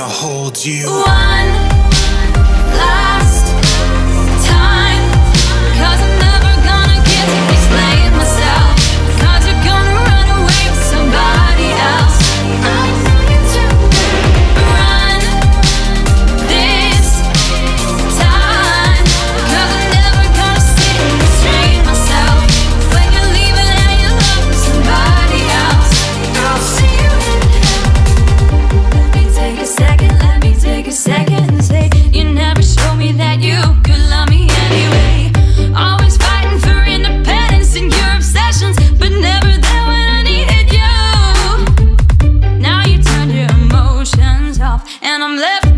gonna hold you one last time, 'cause I'm never gonna get to explain myself, 'cause you're gonna run away with somebody else. Run this time, 'cause I'm never gonna sit and restrain myself when you're leaving and you're loving somebody else. I'll see you in heaven. Let me take a second, let me take a second and say you never showed me that you could love me anyway. Always fighting for independence and your obsessions, but never there when I needed you. Now you turned your emotions off and I'm left